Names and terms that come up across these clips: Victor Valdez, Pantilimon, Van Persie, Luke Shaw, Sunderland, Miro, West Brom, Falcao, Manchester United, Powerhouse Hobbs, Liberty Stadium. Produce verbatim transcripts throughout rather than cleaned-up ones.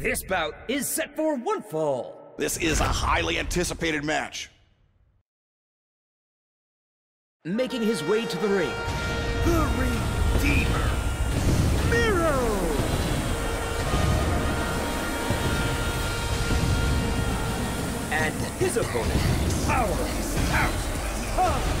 This bout is set for one fall. This is a highly anticipated match. Making his way to the ring, the Redeemer, Miro! And his opponent, Powerhouse Hobbs!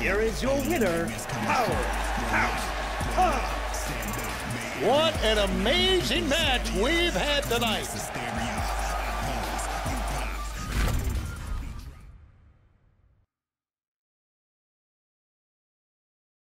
Here is your winner, Powerhouse Hobbs. What an amazing match we've had tonight.